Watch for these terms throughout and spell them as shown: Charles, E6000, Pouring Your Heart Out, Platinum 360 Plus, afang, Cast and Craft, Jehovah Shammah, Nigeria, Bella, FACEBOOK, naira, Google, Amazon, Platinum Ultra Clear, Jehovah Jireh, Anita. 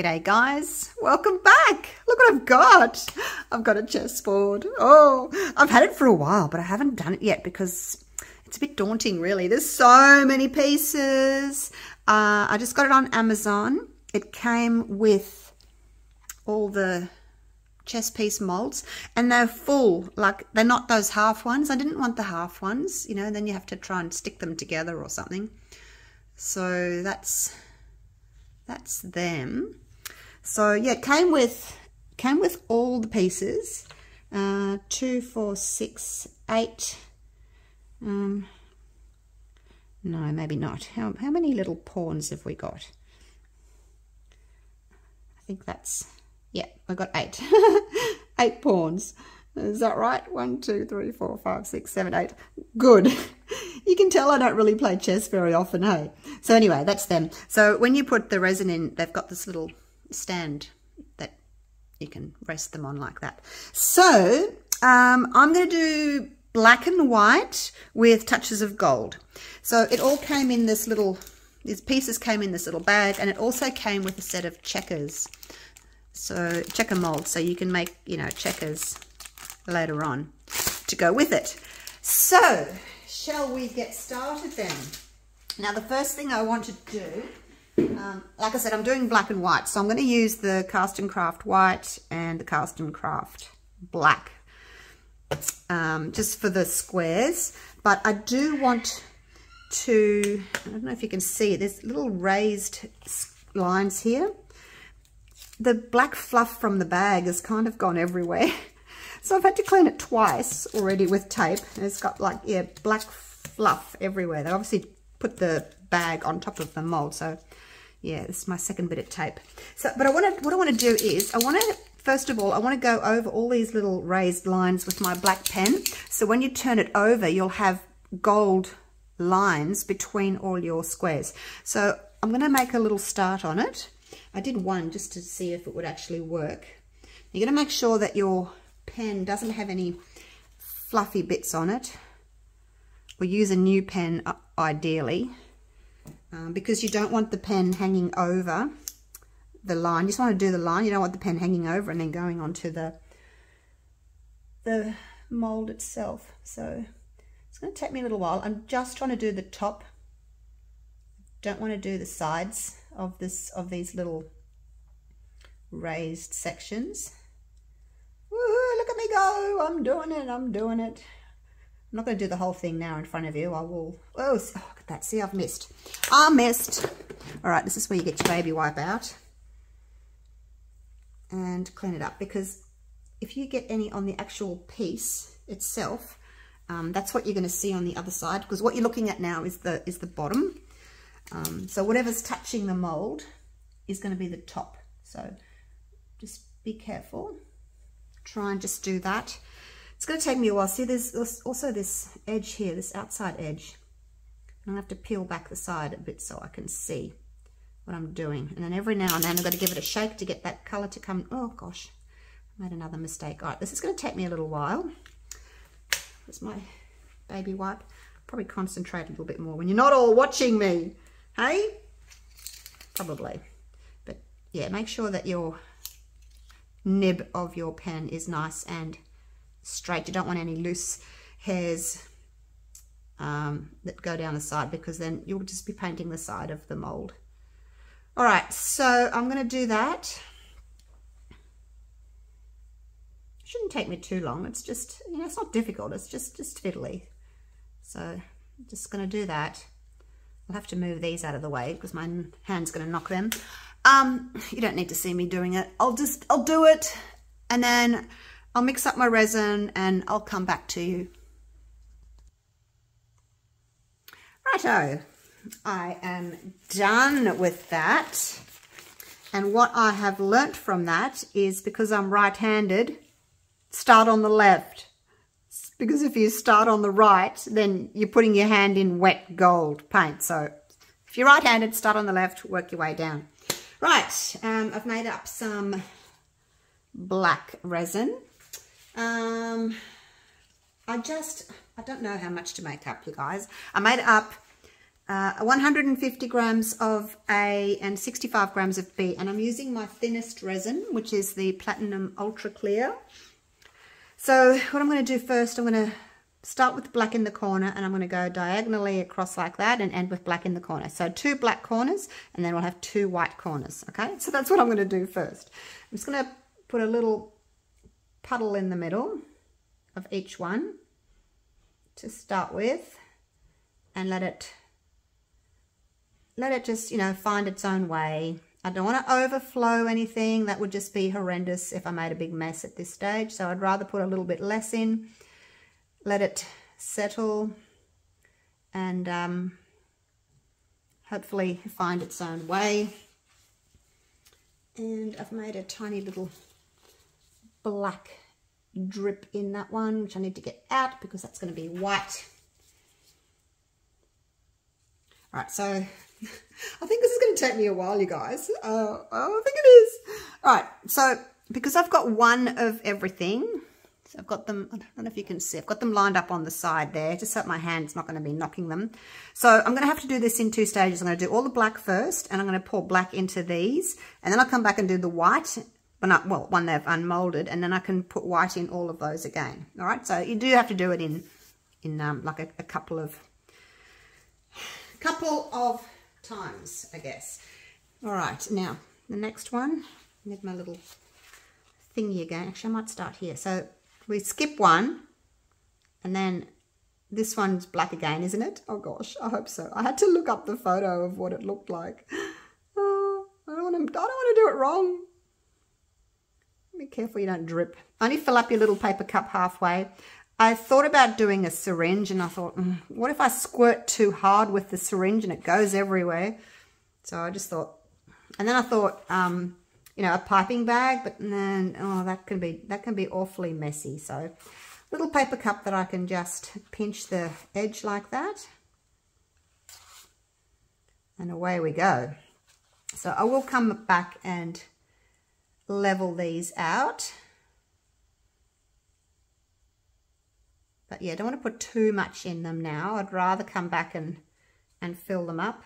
G'day guys, welcome back. Look what I've got. I've got a chessboard. Oh, I've had it for a while, but I haven't done it yet because it's a bit daunting really. There's so many pieces. I just got it on Amazon. It came with all the chess piece molds and they're full, like they're not those half ones. I didn't want the half ones, you know, and then you have to try and stick them together or something. So that's them. So yeah, came with all the pieces, 2, 4, 6, 8. No, maybe not. How many little pawns have we got? I think that's, yeah, I got 8, 8 pawns. Is that right? 1, 2, 3, 4, 5, 6, 7, 8. Good. You can tell I don't really play chess very often, hey? So anyway, that's them. So when you put the resin in, they've got this little stand that you can rest them on like that. So I'm going to do black and white with touches of gold. So it all came in this little, these pieces came in this little bag, and it also came with a set of checkers. So checker molds, so you can make, you know, checkers later on to go with it. So shall we get started then? Now the first thing I want to do, like I said, I'm doing black and white, so I'm going to use the Cast and Craft white and the Cast and Craft black, just for the squares. But I do want to, I don't know if you can see, there's little raised lines here. The black fluff from the bag has kind of gone everywhere. So I've had to clean it twice already with tape, and it's got like, yeah, black fluff everywhere. They obviously put the bag on top of the mold, so yeah, this is my second bit of tape. So, but I want to, what I want to do is, I want to, first of all, I want to go over all these little raised lines with my black pen. So when you turn it over, you'll have gold lines between all your squares. So I'm going to make a little start on it. I did one just to see if it would actually work. You're going to make sure that your pen doesn't have any fluffy bits on it. Or use a new pen ideally, because you don't want the pen hanging over the line. You just want to do the line. You don't want the pen hanging over and then going onto the mold itself. So it's going to take me a little while. I'm just trying to do the top. Don't want to do the sides of this, of these little raised sections. Woohoo, look at me go. I'm doing it. I'm doing it. I'm not going to do the whole thing now in front of you. I will. Oh, look at that. See, I've missed. I missed. All right, this is where you get your baby wipe out and clean it up, because if you get any on the actual piece itself, that's what you're going to see on the other side, because what you're looking at now is the bottom. So whatever's touching the mold is going to be the top. So just be careful. Try and just do that. It's going to take me a while. See, there's also this edge here, this outside edge. I'm going to have to peel back the side a bit so I can see what I'm doing. And then every now and then I've got to give it a shake to get that colour to come. Oh gosh, I made another mistake. All right, this is going to take me a little while. That's my baby wipe. Probably concentrate a little bit more when you're not all watching me. Hey? Probably. But yeah, make sure that your nib of your pen is nice and straight. You don't want any loose hairs that go down the side, because then you'll just be painting the side of the mold. All right, so I'm going to do that. It shouldn't take me too long. It's just, you know, it's not difficult. It's just fiddly. So I'm just going to do that. I'll have to move these out of the way because my hand's going to knock them. You don't need to see me doing it. I'll do it, and then I'll mix up my resin and I'll come back to you. Righto, I am done with that. And what I have learnt from that is, because I'm right-handed, start on the left. Because if you start on the right, then you're putting your hand in wet gold paint. So if you're right-handed, start on the left, work your way down. Right, I've made up some black resin. I don't know how much to make up, you guys. I made up 150 grams of A and 65 grams of B, and I'm using my thinnest resin, which is the Platinum Ultra Clear. So what I'm going to do first, I'm going to start with black in the corner, and I'm going to go diagonally across like that and end with black in the corner. So two black corners, and then we'll have two white corners. Okay, so that's what I'm going to do first. I'm just going to put a little puddle in the middle of each one to start with, and let it just, you know, find its own way. I don't want to overflow anything. That would just be horrendous if I made a big mess at this stage. So I'd rather put a little bit less in, let it settle, and hopefully find its own way. And I've made a tiny little black drip in that one, which I need to get out because that's going to be white. All right, so I think this is going to take me a while, you guys. I think it is. All right, so because I've got one of everything, so I've got them, I don't know if you can see, I've got them lined up on the side there, just so that my hand's not going to be knocking them. So I'm going to have to do this in two stages. I'm going to do all the black first, and I'm going to pour black into these, and then I'll come back and do the white, but not, well, one they've unmolded, and then I can put white in all of those again. All right, so you do have to do it in like a couple of times, I guess. All right, now the next one, I need my little thingy again. Actually, I might start here. So we skip one, and then this one's black again, isn't it? Oh gosh, I hope so. I had to look up the photo of what it looked like. Oh, I don't want to do it wrong. Be careful you don't drip. Only fill up your little paper cup halfway. I thought about doing a syringe, and I thought, what if I squirt too hard with the syringe and it goes everywhere? So I just thought, and then I thought, you know, a piping bag, but then, oh, that can be awfully messy. So little paper cup that I can just pinch the edge like that, and away we go. So I will come back and level these out. But yeah, I don't want to put too much in them now. I'd rather come back and fill them up.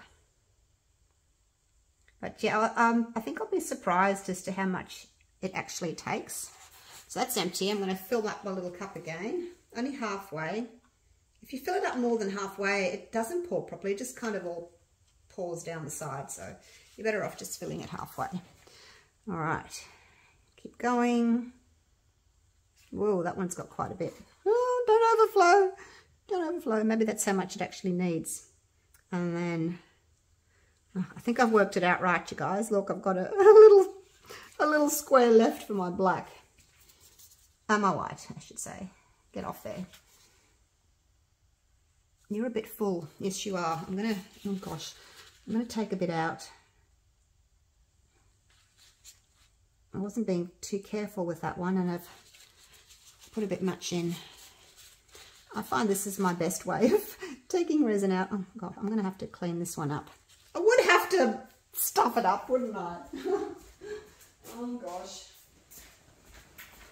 But yeah, I think I'll be surprised as to how much it actually takes. So that's empty. I'm going to fill up my little cup again, only halfway. If you fill it up more than halfway, it doesn't pour properly. It just kind of all pours down the side. So you're better off just filling it halfway. All right, keep going. Whoa, that one's got quite a bit. Oh, don't overflow. Maybe that's how much it actually needs. And then, oh, I think I've worked it out right, you guys. Look, I've got a little square left for my black. My white, I should say. Get off there. You're a bit full. Yes, you are. I'm gonna take a bit out. I wasn't being too careful with that one, and I've put a bit much in. I find this is my best way of taking resin out. Oh God, I'm going to have to clean this one up. I would have to stuff it up, wouldn't I? Oh gosh.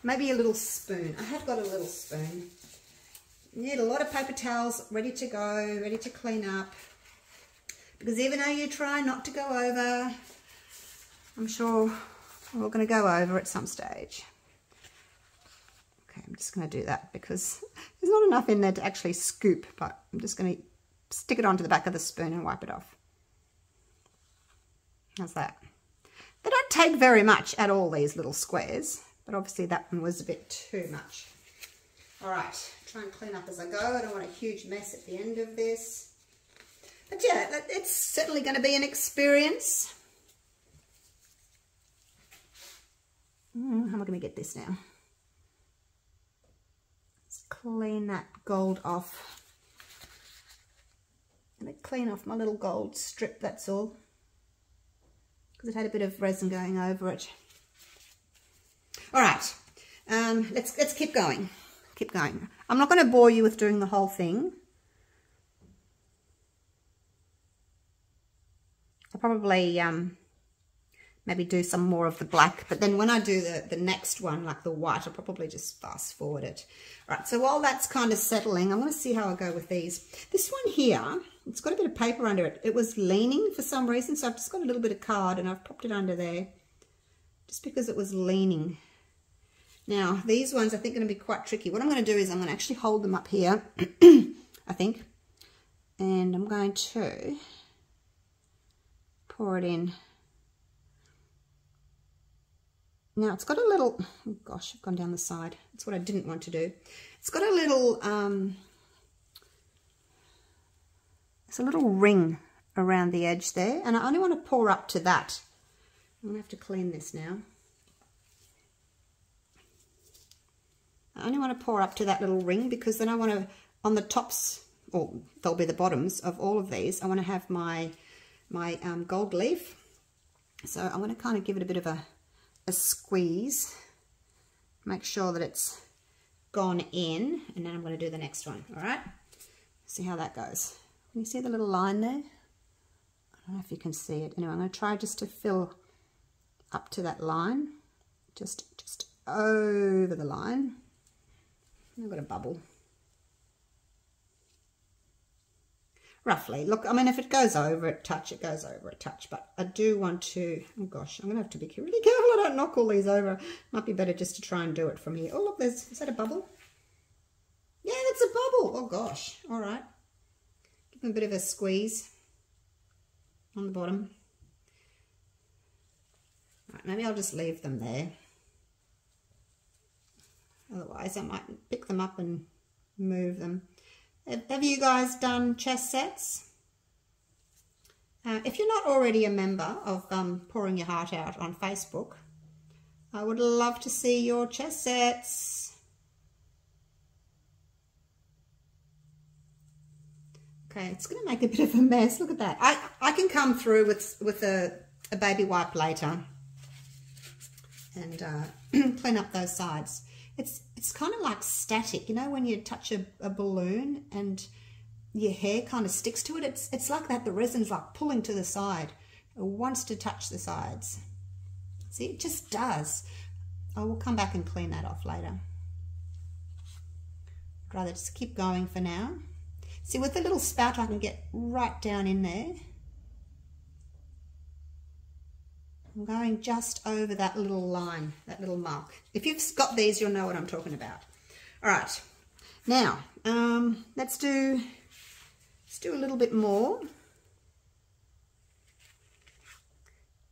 Maybe a little spoon. I have got a little spoon. You need a lot of paper towels ready to go, ready to clean up. Because even though you try not to go over, I'm sure we're going to go over at some stage. Okay, I'm just going to do that because there's not enough in there to actually scoop, but I'm just going to stick it onto the back of the spoon and wipe it off. How's that? They don't take very much at all, these little squares, but obviously that one was a bit too much. All right, try and clean up as I go. I don't want a huge mess at the end of this. But yeah, it's certainly going to be an experience. How am I going to get this now? Let's clean that gold off. I'm going to clean off my little gold strip, that's all. Because it had a bit of resin going over it. All right, let's keep going. Keep going. I'm not going to bore you with doing the whole thing. I'll probably... maybe do some more of the black, but then when I do the next one, like the white, I'll probably just fast forward it. All right, so while that's kind of settling, I'm going to see how I go with these. This one here, It's got a bit of paper under it. It was leaning for some reason, so I've just got a little bit of card and I've popped it under there just because it was leaning. Now, these ones I think are going to be quite tricky. What I'm going to do is I'm going to actually hold them up here, I think, and I'm going to pour it in. Now, it's got a little, oh gosh, I've gone down the side. That's what I didn't want to do. It's got a little, it's a little ring around the edge there, and I only want to pour up to that. I'm going to have to clean this now. I only want to pour up to that little ring because then I want to, on the tops, or they'll be the bottoms of all of these, I want to have my gold leaf. So I want to kind of give it a bit of a squeeze, make sure that it's gone in, and then I'm going to do the next one. All right, see how that goes. Can you see the little line there? I don't know if you can see it. Anyway, I'm going to try just to fill up to that line, just over the line. I've got a bubble. Roughly, look, I mean, if it goes over a touch, it goes over a touch, but I do want to, oh gosh, I'm going to have to be really careful I don't knock all these over. Might be better just to try and do it from here. Oh, look, there's, is that a bubble? Yeah, that's a bubble. Oh gosh, all right. Give them a bit of a squeeze on the bottom. All right, maybe I'll just leave them there. Otherwise, I might pick them up and move them. Have you guys done chess sets? If you're not already a member of Pouring Your Heart Out on Facebook, I would love to see your chess sets. Okay, it's going to make a bit of a mess. Look at that. I can come through with a baby wipe later and clean up those sides. It's kind of like static, you know, when you touch a balloon and your hair kind of sticks to it. It's like that. The resin's like pulling to the side. It wants to touch the sides. See, it just does. I will come back and clean that off later. I'd rather just keep going for now. See, with the little spout, I can get right down in there. I'm going just over that little line, that little mark. If you've got these, you'll know what I'm talking about. All right, now let's do a little bit more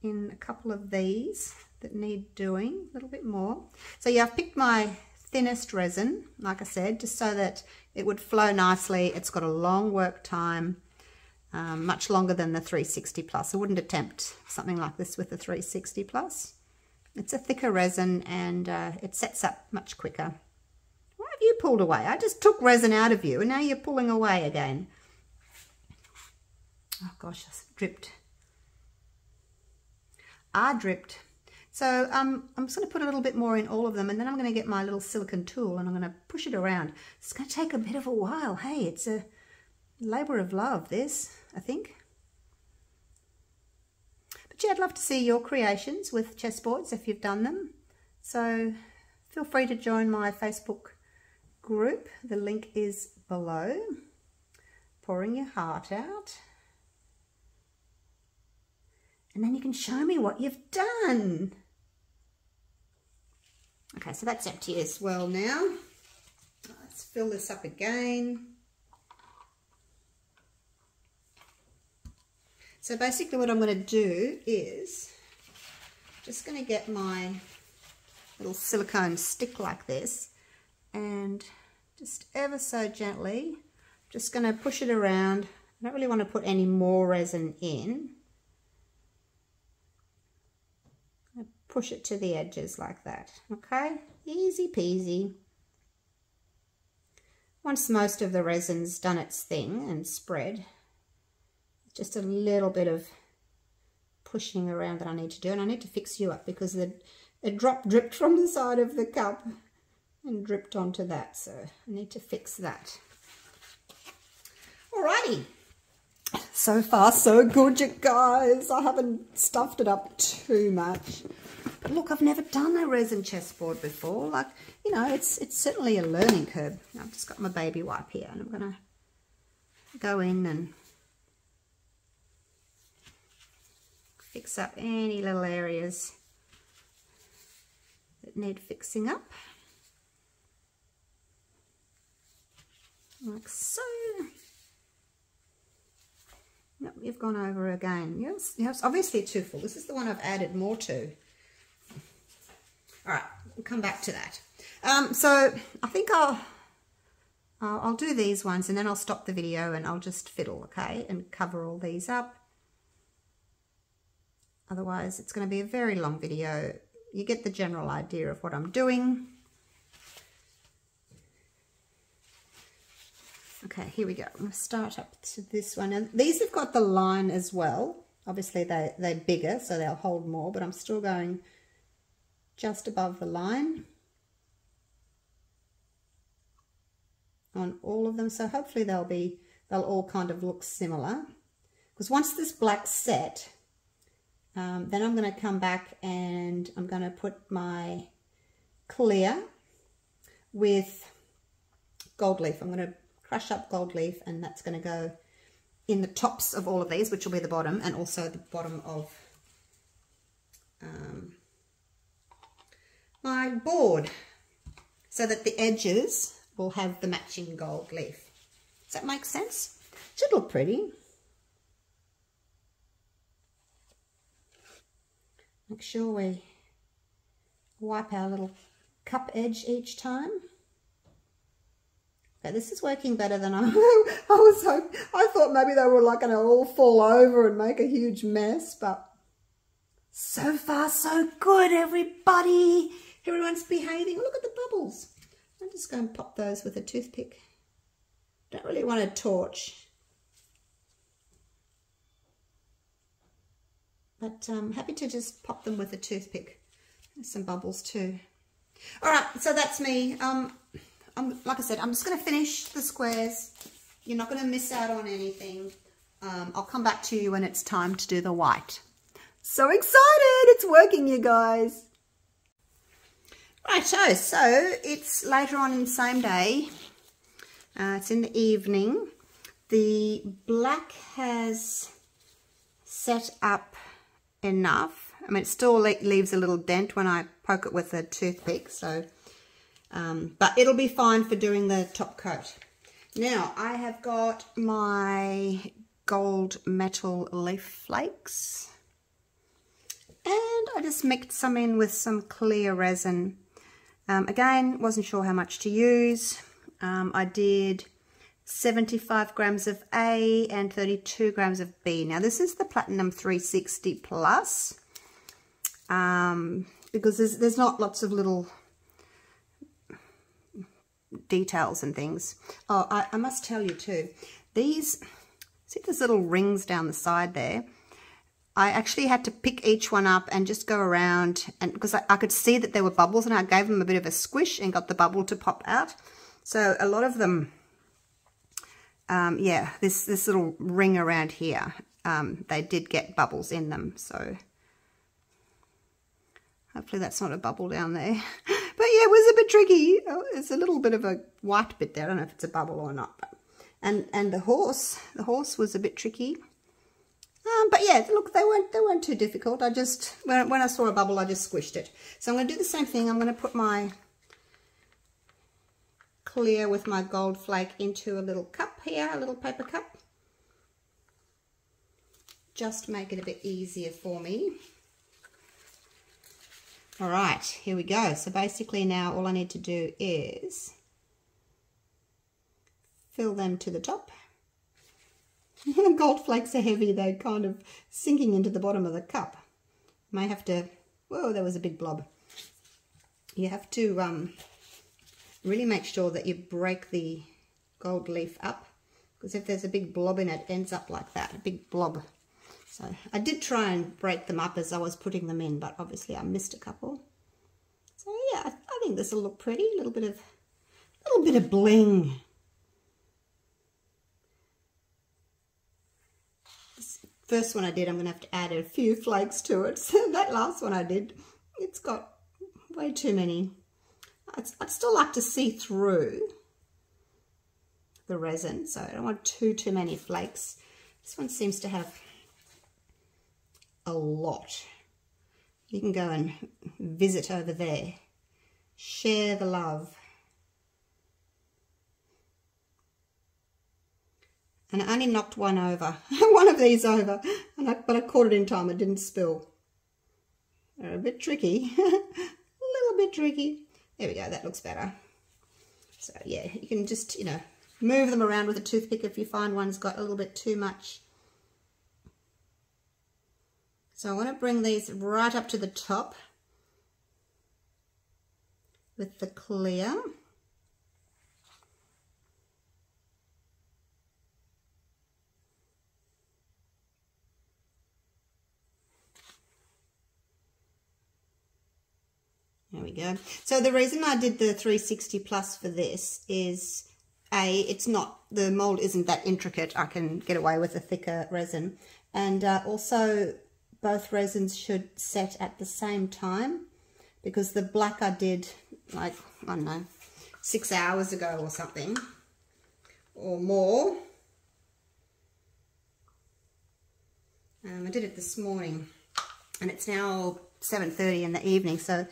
in a couple of these that need doing a little bit more. So yeah, I've picked my thinnest resin, like I said, just so that it would flow nicely. It's got a long work time. Much longer than the 360 Plus. I wouldn't attempt something like this with the 360 Plus. It's a thicker resin and it sets up much quicker. Why have you pulled away? I just took resin out of you and now you're pulling away again. Oh gosh, I dripped. I dripped. So I'm just going to put a little bit more in all of them, and then I'm going to get my little silicone tool and I'm going to push it around. It's going to take a bit of a while. Hey, it's a labor of love, this, I think. But yeah, I'd love to see your creations with chessboards if you've done them. So feel free to join my Facebook group. The link is below. Pouring Your Heart Out. And then you can show me what you've done. Okay, so that's empty as well now. Let's fill this up again. So basically what I'm going to do is just going to get my little silicone stick like this and just ever so gently, just going to push it around. I don't really want to put any more resin in. I push it to the edges like that. Okay, easy peasy. Once most of the resin's done its thing and spread, just a little bit of pushing around that I need to do, and I need to fix you up because the drop dripped from the side of the cup and dripped onto that, so I need to fix that. Alrighty, so far so good, you guys. I haven't stuffed it up too much. But look, I've never done a resin chessboard before. Like, you know, it's certainly a learning curve. Now, I've just got my baby wipe here, and I'm gonna go in and fix up any little areas that need fixing up, like so. Nope, you've gone over again. Yes, it's obviously too full. This is the one I've added more to. All right, we'll come back to that. So I think I'll do these ones and then I'll stop the video and I'll just fiddle, okay, and cover all these up. Otherwise, it's going to be a very long video. You get the general idea of what I'm doing. Okay, here we go. I'm going to start up to this one. And these have got the line as well. Obviously, they're bigger, so they'll hold more, but I'm still going just above the line on all of them. So hopefully they'll all kind of look similar. Because once this black's set, then I'm going to come back and I'm going to put my clear with gold leaf. I'm going to crush up gold leaf, and that's going to go in the tops of all of these, which will be the bottom, and also the bottom of my board, so that the edges will have the matching gold leaf. Does that make sense? Should look pretty. Make sure we wipe our little cup edge each time. Okay, this is working better than I thought. Maybe they were like going to all fall over and make a huge mess, but so far so good, everybody. Everyone's behaving. Look at the bubbles. I'm just going to pop those with a toothpick. Don't really want a torch. But I'm happy to just pop them with a toothpick. There's some bubbles too. All right, so that's me. Like I said, I'm just going to finish the squares. You're not going to miss out on anything. I'll come back to you when it's time to do the white. So excited! It's working, you guys. Righto, so it's later on in the same day. It's in the evening. The black has set up enough. I mean, it still leaves a little dent when I poke it with a toothpick, so... but it'll be fine for doing the top coat. Now I have got my gold metal leaf flakes, and I just mixed some in with some clear resin. Again, wasn't sure how much to use. I did 75 grams of A and 32 grams of B. Now this is the Platinum 360 Plus, because there's not lots of little details and things. Oh, I must tell you too, these, see those little rings down the side there? I actually had to pick each one up and just go around, and because I could see that there were bubbles, and I gave them a bit of a squish and got the bubble to pop out. So a lot of them, yeah, this little ring around here, they did get bubbles in them. So hopefully that's not a bubble down there. But yeah, it was a bit tricky. Oh, it's a little bit of a white bit there. I don't know if it's a bubble or not. But, and the horse was a bit tricky. But yeah, look, they weren't too difficult. I just, when I saw a bubble, I just squished it. So I'm going to do the same thing. I'm going to put my clear with my gold flake into a little cup here, a little paper cup. Just make it a bit easier for me. All right, here we go. So basically now all I need to do is fill them to the top. The gold flakes are heavy. They're kind of sinking into the bottom of the cup. May have to, whoa, there was a big blob. You have to really make sure that you break the gold leaf up, because if there's a big blob in it, it ends up like that, a big blob. So I did try and break them up as I was putting them in, but obviously I missed a couple. So yeah, I think this will look pretty. A little bit of bling. This first one I did, I'm going to have to add a few flakes to it. So that last one I did, it's got way too many. I'd still like to see through the resin, so I don't want too many flakes. This one seems to have a a lot. You can go and visit over there. Share the love. And I only knocked one over, one of these over, and but I caught it in time, it didn't spill. They're a bit tricky, a little bit tricky. There we go, that looks better. So yeah, you can just, you know, move them around with a toothpick if you find one's got a little bit too much. So I want to bring these right up to the top with the clear. There we go. So the reason I did the 360 Plus for this is, A, it's not, the mold isn't that intricate. I can get away with a thicker resin. And also both resins should set at the same time, because the black I did like, I don't know, 6 hours ago or something or more. I did it this morning and it's now 7:30 in the evening, so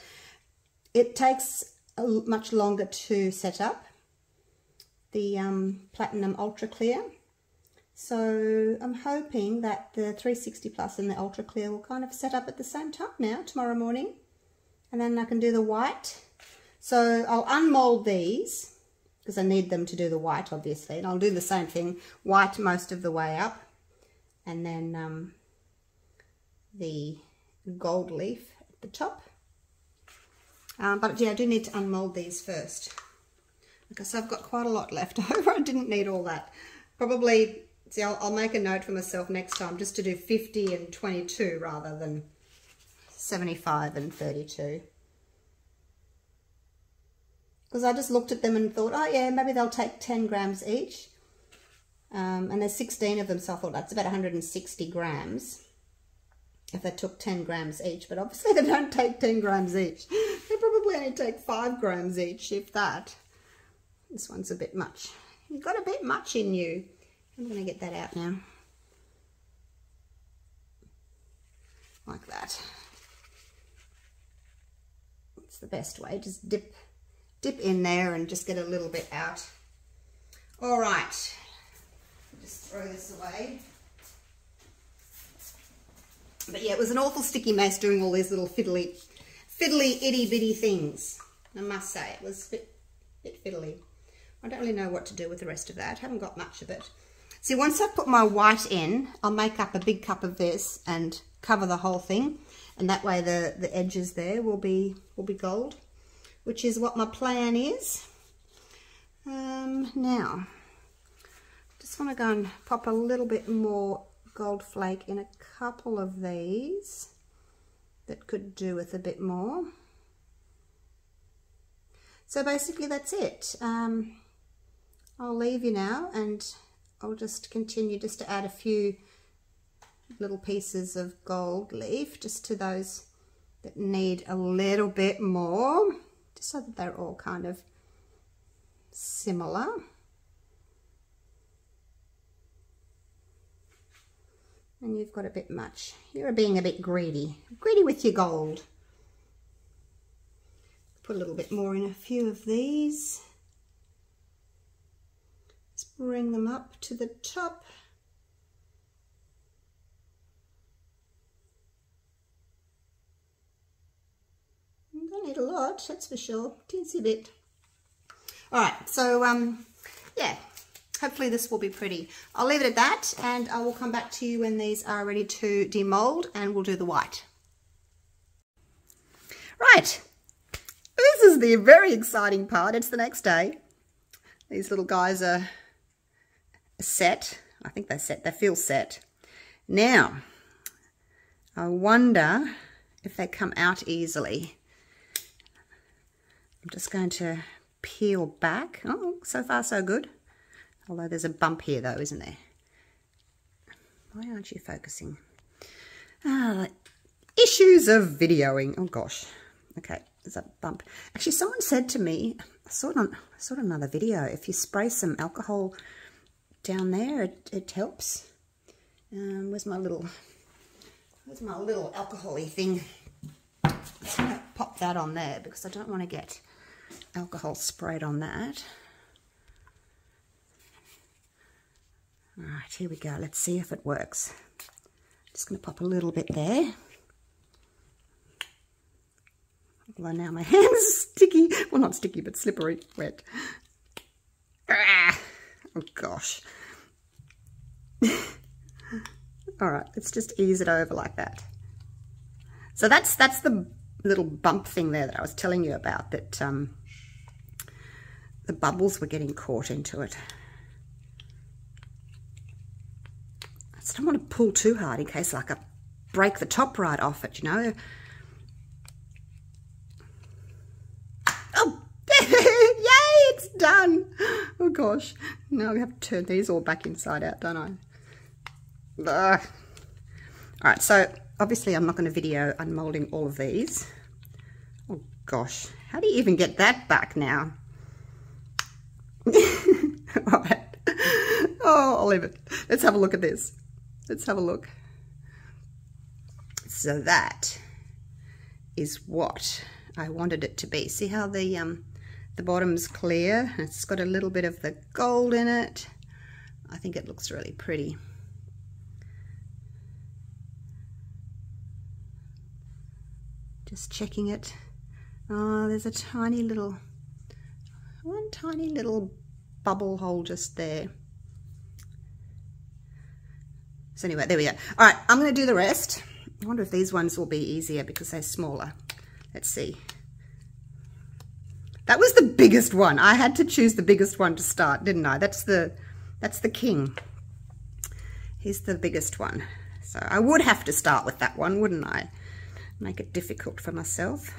it takes much longer to set up the Platinum Ultra Clear. So I'm hoping that the 360 Plus and the Ultra Clear will kind of set up at the same time now, tomorrow morning. And then I can do the white. So I'll unmold these, because I need them to do the white, obviously. And I'll do the same thing, white most of the way up. And then the gold leaf at the top. But yeah, I do need to unmold these first. Okay, so I've got quite a lot left over. I didn't need all that. Probably, see, I'll make a note for myself next time just to do 50 and 22 rather than 75 and 32. Because I just looked at them and thought, oh yeah, maybe they'll take 10 grams each. And there's 16 of them, so I thought that's about 160 grams. If they took 10 grams each, but obviously they don't take 10 grams each. They probably only take 5 grams each, if that. This one's a bit much. You've got a bit much in you. I'm going to get that out now. Like that. It's the best way. Just dip in there and just get a little bit out. All right. Just throw this away. But yeah, it was an awful sticky mess doing all these little fiddly itty-bitty things. I must say, it was a bit fiddly. I don't really know what to do with the rest of that. I haven't got much of it. See, once I put my white in, I'll make up a big cup of this and cover the whole thing. And that way the edges there will be gold, which is what my plan is. Now, just want to go and pop a little bit more gold flake in a couple of these that could do with a bit more. So basically that's it. I'll leave you now and I'll just continue just to add a few little pieces of gold leaf just to those that need a little bit more, just so that they're all kind of similar. And you've got a bit much. You're being a bit greedy with your gold. Put a little bit more in a few of these. Just bring them up to the top. I don't need a lot, that's for sure. Teensy bit. All right, so yeah. Hopefully this will be pretty. I'll leave it at that and I will come back to you when these are ready to demold and we'll do the white. Right, this is the very exciting part. It's the next day. These little guys are set. I think they're set, they feel set. Now, I wonder if they come out easily. I'm just going to peel back. Oh, so far so good. Although there's a bump here though, isn't there? Why aren't you focusing? Ah, issues of videoing. Oh gosh. Okay, there's a bump. Actually, someone said to me, I saw it on another video, if you spray some alcohol down there, it helps. Where's my little, With my little alcohol-y thing, let's pop that on there because I don't want to get alcohol sprayed on that. All right, here we go. Let's see if it works. Just going to pop a little bit there. Well, now my hands are sticky. Well, not sticky, but slippery, wet. Ah, oh, gosh. All right, let's just ease it over like that. So that's the little bump thing there that I was telling you about, that the bubbles were getting caught into it. I just don't want to pull too hard in case like I break the top right off it, you know. Oh, yay, it's done. Oh, gosh. Now we have to turn these all back inside out, don't I? All right, so obviously I'm not going to video unmolding all of these. Oh gosh, how do you even get that back now? All right. Oh, I'll leave it. Let's have a look at this. Let's have a look. So that is what I wanted it to be. See how the bottom's clear? It's got a little bit of the gold in it. I think it looks really pretty. Just checking it. Oh, there's a tiny little, one tiny little bubble hole just there. So anyway, there we go. All right, I'm going to do the rest. I wonder if these ones will be easier because they're smaller. Let's see. That was the biggest one. I had to choose the biggest one to start, didn't I? That's the king. He's the biggest one. So I would have to start with that one, wouldn't I? Make it difficult for myself.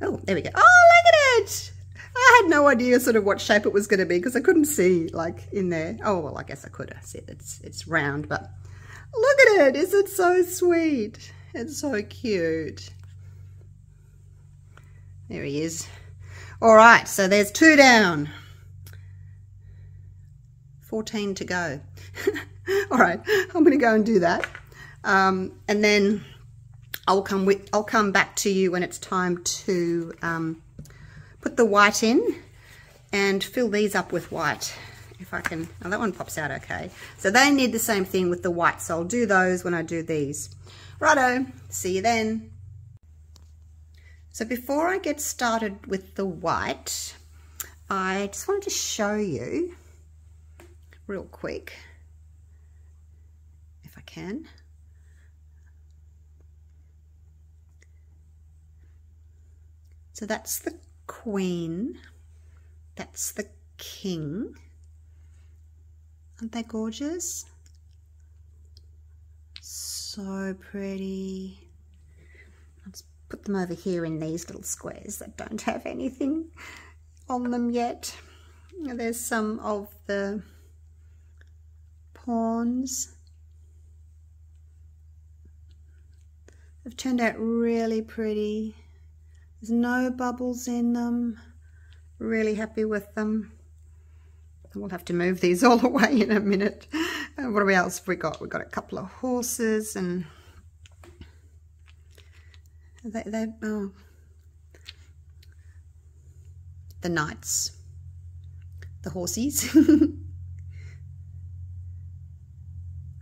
Oh, there we go. Oh, look at it! I had no idea sort of what shape it was going to be because I couldn't see like in there. Oh, well, I guess I could. I see it's round, but look at it! Isn't it so sweet? It's so cute. There he is. All right, so there's two down. 14 to go. All right, I'm going to go and do that. And then I'll come back to you when it's time to put the white in and fill these up with white if I can. Oh, that one pops out okay. So they need the same thing with the white, so I'll do those when I do these. Righto, see you then. So before I get started with the white, I just wanted to show you real quick if I can. So that's the queen, that's the king. Aren't they gorgeous? So pretty. Let's put them over here in these little squares that don't have anything on them yet. There's some of the pawns. They've turned out really pretty. There's no bubbles in them. Really happy with them. We'll have to move these all away in a minute. And what else have we got? We've got a couple of horses and oh. The knights, the horsies.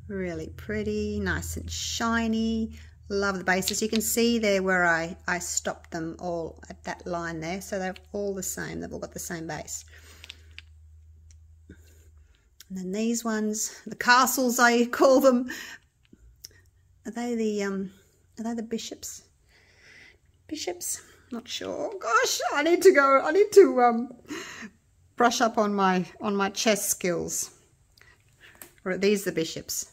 Really pretty, nice and shiny. Love the bases. You can see there where I stopped them all at that line there. So they're all the same. They've all got the same base. And then these ones, the castles I call them. Are they the bishops? Bishops? Not sure. Gosh, I need to go. I need to brush up on my chess skills. Or are these the bishops?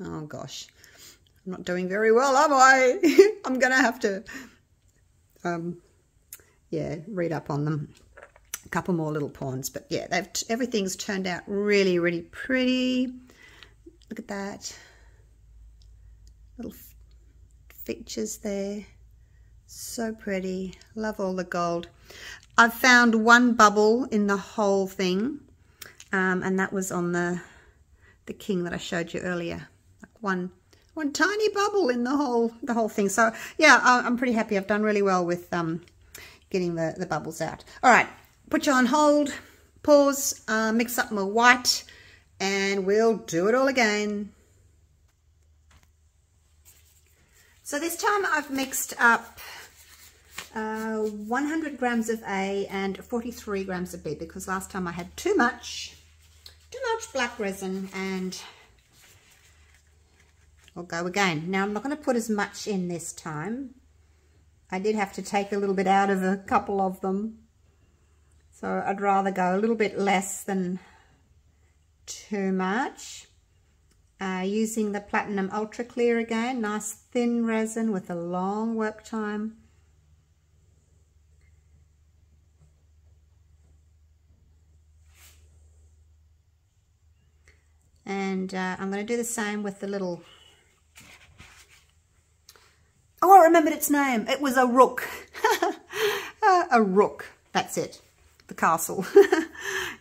Oh gosh. I'm not doing very well, am I? I'm going to have to, yeah, read up on them. A couple more little pawns, but yeah, everything's turned out really, really pretty. Look at that. Little features there. So pretty. Love all the gold. I've found one bubble in the whole thing, and that was on the the king that I showed you earlier, like one tiny bubble in the whole thing. So yeah, I'm pretty happy. I've done really well with getting the bubbles out. All right, put you on hold, pause, mix up my white, and we'll do it all again. So this time I've mixed up 100 grams of A and 43 grams of B, because last time I had too much black resin, and we'll go again. Now I'm not going to put as much in this time. I did have to take a little bit out of a couple of them, so I'd rather go a little bit less than too much. Using the Platinum Ultra Clear again, nice thin resin with a long work time. And I'm going to do the same with the little... Oh, I remembered its name. It was a rook. A rook. That's it. The castle.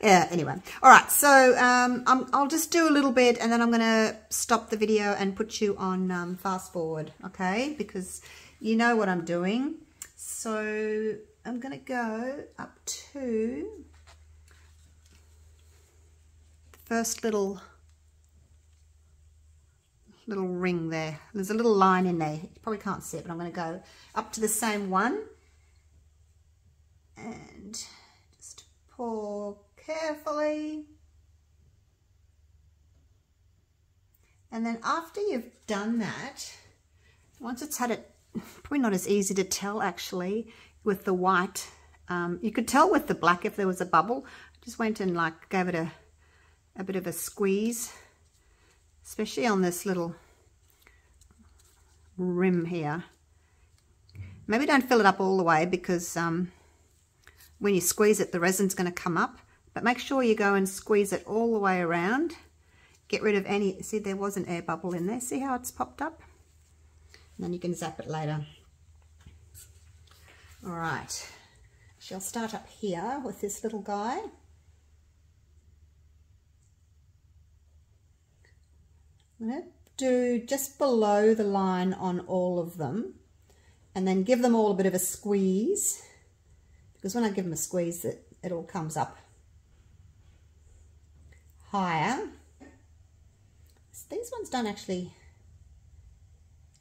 Yeah, anyway. All right, so I'll just do a little bit, and then I'm going to stop the video and put you on fast forward, okay? Because you know what I'm doing. So I'm going to go up to... first little ring there. There's a little line in there. You probably can't see it, but I'm going to go up to the same one and just pour carefully. And then after you've done that, once it's had it, probably not as easy to tell actually with the white. You could tell with the black if there was a bubble. I just went and like gave it a bit of a squeeze, especially on this little rim here. Maybe don't fill it up all the way, because when you squeeze it, the resin's going to come up, but make sure you go and squeeze it all the way around. Get rid of any, see there was an air bubble in there, see how it's popped up? And then you can zap it later. All right, she'll start up here with this little guy. I'm going to do just below the line on all of them, and then give them all a bit of a squeeze, because when I give them a squeeze, it all comes up higher. So these ones don't actually,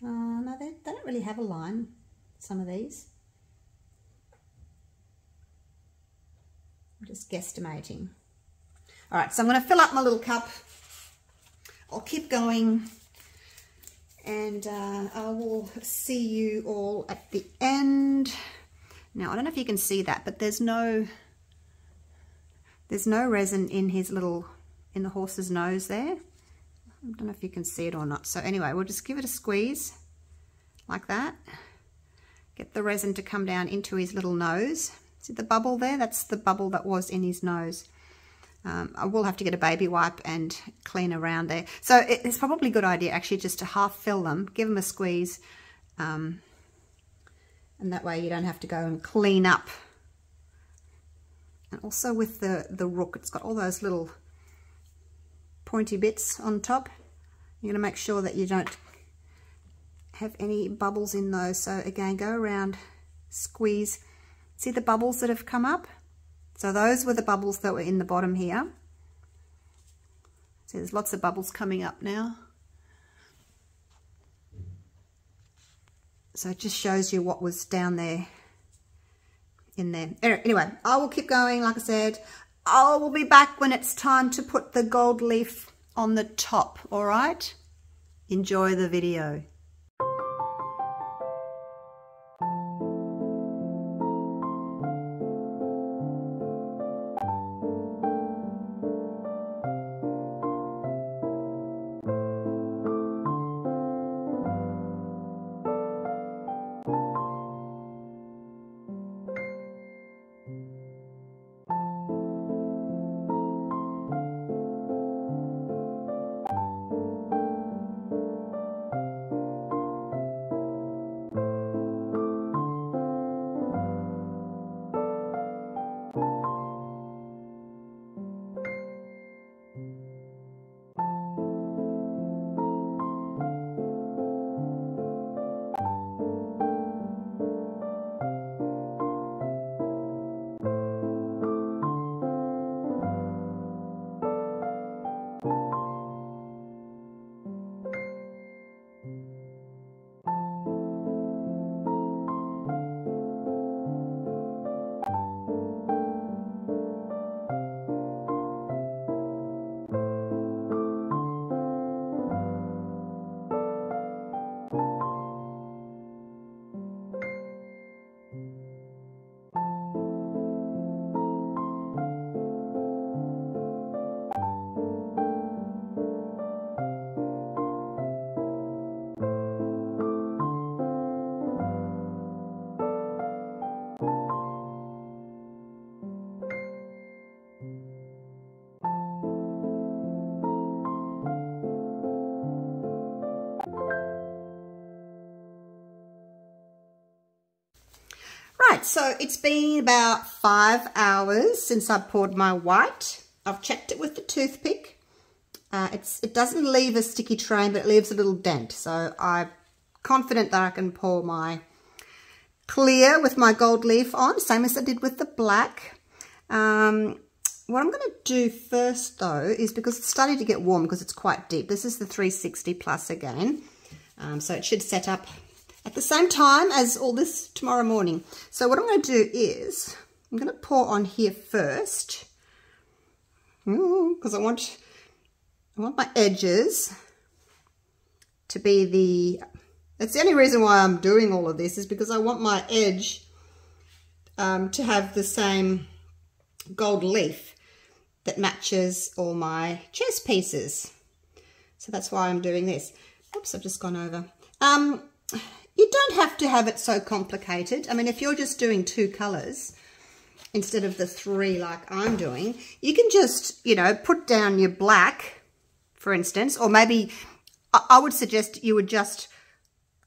no, they don't really have a line, some of these. I'm just guesstimating. All right, so I'm going to fill up my little cup. I'll keep going, and I will see you all at the end. Now, I don't know if you can see that, but there's no resin in the horse's nose there. I don't know if you can see it or not. So anyway, we'll just give it a squeeze like that. Get the resin to come down into his little nose. See the bubble there? That's the bubble that was in his nose. I will have to get a baby wipe and clean around there. So it's probably a good idea actually just to half fill them, give them a squeeze, and that way you don't have to go and clean up. And also with the rook, it's got all those little pointy bits on top. You're going to make sure that you don't have any bubbles in those. So again, go around, squeeze. See the bubbles that have come up? So those were the bubbles that were in the bottom here. So there's lots of bubbles coming up now. So it just shows you what was down there in there. Anyway, I will keep going. Like I said, I will be back when it's time to put the gold leaf on the top. All right, enjoy the video. right, so it's been about 5 hours since I poured my white. I've checked it with the toothpick. It doesn't leave a sticky train, but it leaves a little dent. So I'm confident that I can pour my clear with my gold leaf on, same as I did with the black. What I'm going to do first, though, is because it's starting to get warm because it's quite deep. This is the 360 Plus again. So it should set up at the same time as all this tomorrow morning. So what I'm going to do is I'm going to pour on here first, because I want my edges to be the... That's the only reason why I'm doing all of this, is because I want my edge to have the same gold leaf that matches all my chess pieces. So that's why I'm doing this. Oops, I've just gone over. You don't have to have it so complicated. I mean, if you're just doing two colours instead of the three like I'm doing, you can just, you know, put down your black, for instance, or maybe I would suggest you would just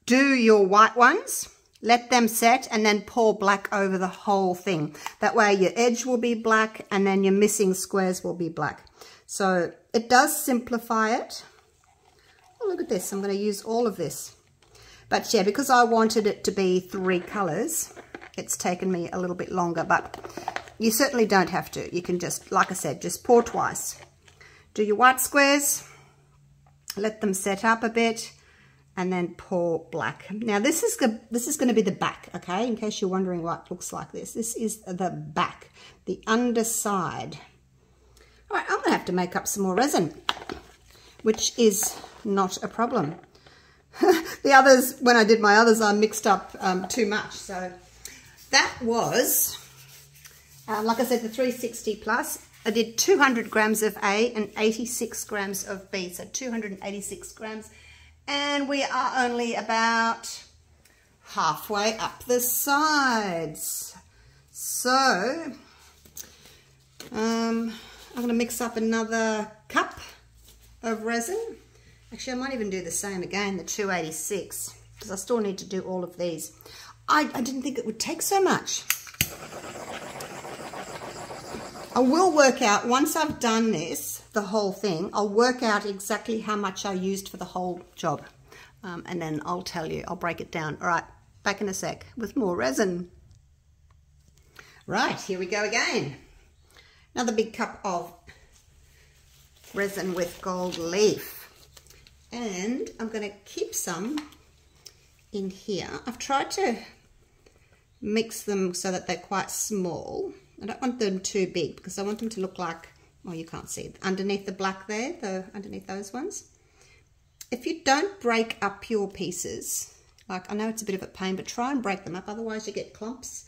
do your white ones, let them set, and then pour black over the whole thing. That way your edge will be black and then your missing squares will be black. So it does simplify it. Oh, look at this. I'm going to use all of this. But yeah, because I wanted it to be three colours, it's taken me a little bit longer, but you certainly don't have to. You can just, like I said, just pour twice. Do your white squares, let them set up a bit, and then pour black. Now this is going to be the back, okay, in case you're wondering why it looks like this. This is the back, the underside. All right, I'm going to have to make up some more resin, which is not a problem. The others, when I did my others, I mixed up too much. So that was, like I said, the 360 Plus. I did 200 grams of A and 86 grams of B, so 286 grams. And we are only about halfway up the sides. So I'm going to mix up another cup of resin. Actually, I might even do the same again, the 286, because I still need to do all of these. I didn't think it would take so much. I will work out, once I've done this, the whole thing, I'll work out exactly how much I used for the whole job. And then I'll tell you, I'll break it down. All right, back in a sec with more resin. Right, here we go again. Another big cup of resin with gold leaf. And I'm going to keep some in here. I've tried to mix them so that they're quite small. I don't want them too big because I want them to look like, well, you can't see it, underneath the black there, underneath those ones. If you don't break up your pieces, like I know it's a bit of a pain, but try and break them up. Otherwise you get clumps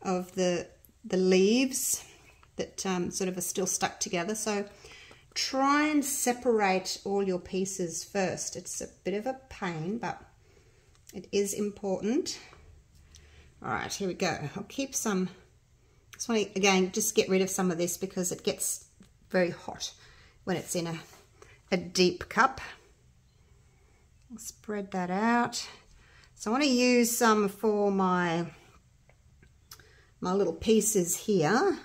of the leaves that sort of are still stuck together. So try and separate all your pieces first. It's a bit of a pain, but it is important. All right, here we go. I'll keep some. Just want to, again, just get rid of some of this because it gets very hot when it's in a deep cup. I'll spread that out. So I want to use some for my little pieces here.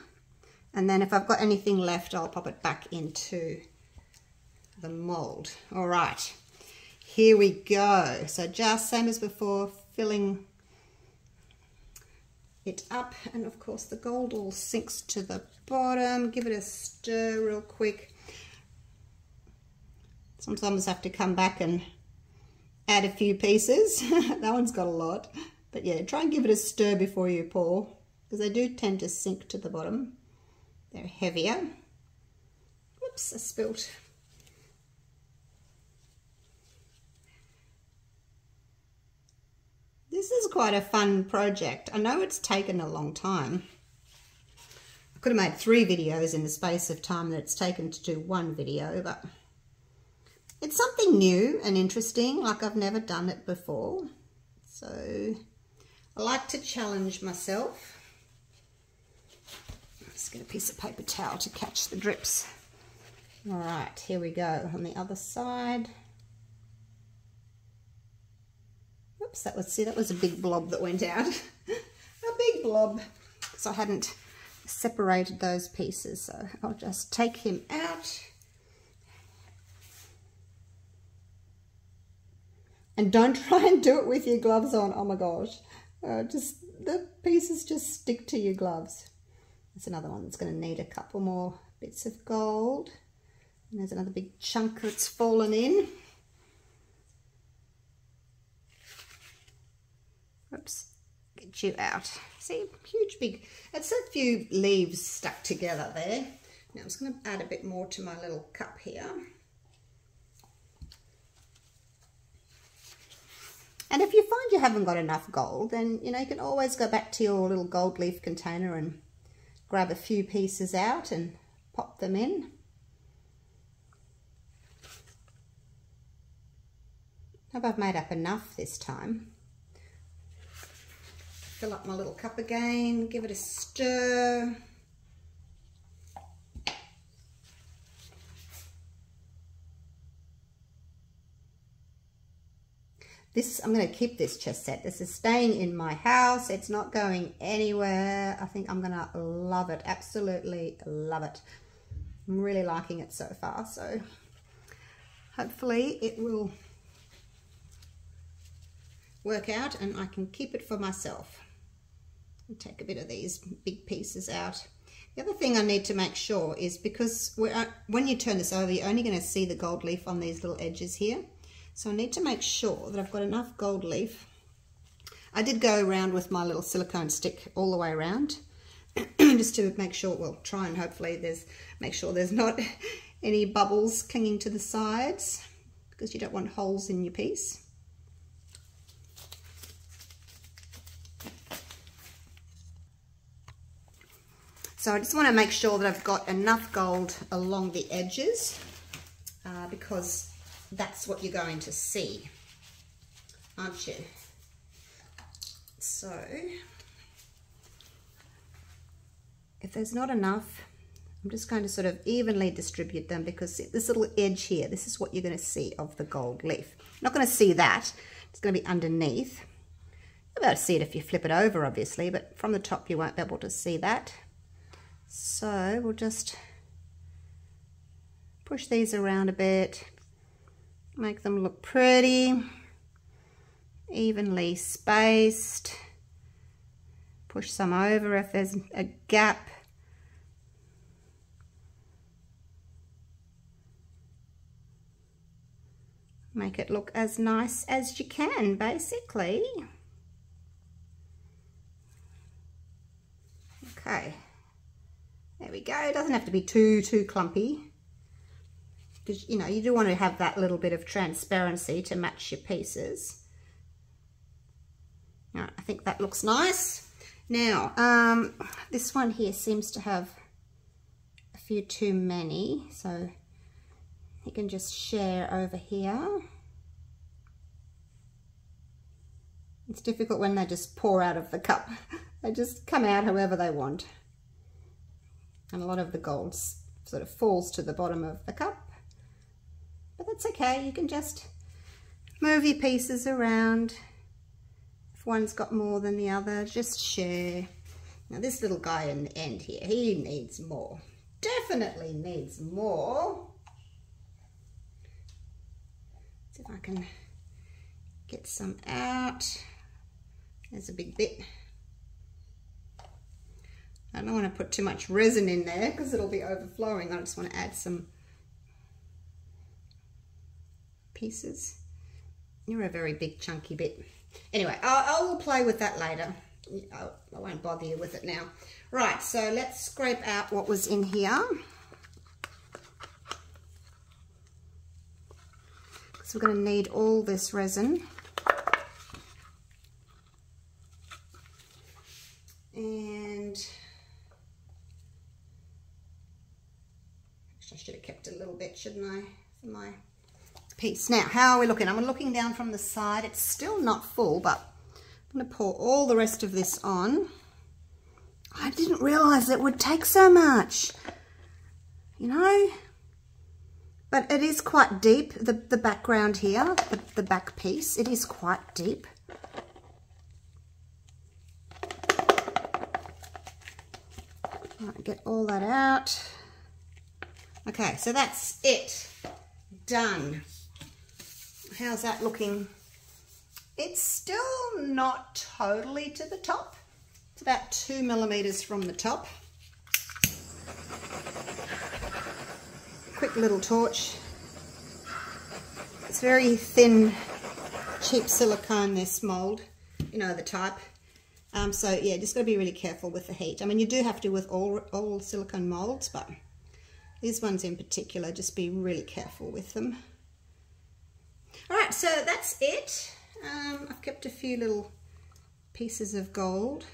And then if I've got anything left, I'll pop it back into the mold. All right, here we go. So just same as before, filling it up. And of course the gold all sinks to the bottom. Give it a stir real quick. Sometimes I have to come back and add a few pieces. That one's got a lot. But yeah, try and give it a stir before you pour, because they do tend to sink to the bottom. They're heavier. Whoops, I spilt. This is quite a fun project. I know it's taken a long time. I could have made 3 videos in the space of time that it's taken to do one video, but it's something new and interesting, like I've never done it before. So I like to challenge myself. Just get a piece of paper towel to catch the drips. All right, here we go on the other side. Oops, that was, see, that was a big blob that went out. A big big blob because I hadn't separated those pieces. So I'll just take him out. And don't try and do it with your gloves on. Oh my gosh. Just the pieces just stick to your gloves. That's another one that's going to need a couple more bits of gold. And there's another big chunk that's fallen in. Oops, get you out. See, huge big, that's a few leaves stuck together there. Now I'm just going to add a bit more to my little cup here. And if you find you haven't got enough gold, then, you know, you can always go back to your little gold leaf container and grab a few pieces out and pop them in. I hope I've made up enough this time. Fill up my little cup again, give it a stir. This, I'm going to keep this chess set. This is staying in my house. It's not going anywhere. I think I'm going to love it. Absolutely love it. I'm really liking it so far. So hopefully it will work out and I can keep it for myself. I'll take a bit of these big pieces out. The other thing I need to make sure is, because when you turn this over, you're only going to see the gold leaf on these little edges here. So I need to make sure that I've got enough gold leaf. I did go around with my little silicone stick all the way around just to make sure, well, try and hopefully make sure there's not any bubbles clinging to the sides, because you don't want holes in your piece. So I just want to make sure that I've got enough gold along the edges because that's what you're going to see, aren't you? So if there's not enough, I'm just going to sort of evenly distribute them, because this little edge here, this is what you're going to see of the gold leaf. You're not going to see that. It's going to be underneath. You'll be able to see it if you flip it over, obviously, but from the top you won't be able to see that. So we'll just push these around a bit. Make them look pretty, evenly spaced. Push some over if there's a gap. Make it look as nice as you can, basically. Okay, there we go. It doesn't have to be too clumpy. Because, you know, you do want to have that little bit of transparency to match your pieces. All right, I think that looks nice. Now, this one here seems to have a few too many, so you can just share over here. It's difficult when they just pour out of the cup. They just come out however they want. And a lot of the gold sort of falls to the bottom of the cup. But that's okay, you can just move your pieces around. If one's got more than the other, just share. Now this little guy in the end here, he needs more. Definitely needs more. Let's see if I can get some out. There's a big bit. I don't want to put too much resin in there because it'll be overflowing. I just want to add some pieces. You're a very big chunky bit. Anyway, I will play with that later. I won't bother you with it now. Right, so let's scrape out what was in here, because we're going to need all this resin. And actually, I should have kept a little bit, shouldn't I, for my piece. Now, how are we looking? I'm looking down from the side. It's still not full, but I'm going to pour all the rest of this on. I didn't realize it would take so much, you know, but it is quite deep. The background here, the back piece, it is quite deep. All right, get all that out. Okay, so that's it. Done. How's that looking? It's still not totally to the top. It's about 2 millimeters from the top. Quick little torch. It's very thin, cheap silicone, this mold, you know, the type. So yeah, just got to be really careful with the heat. I mean, you do have to with all silicone molds, but these ones in particular, just be really careful with them. All right, so that's it. I've kept a few little pieces of gold.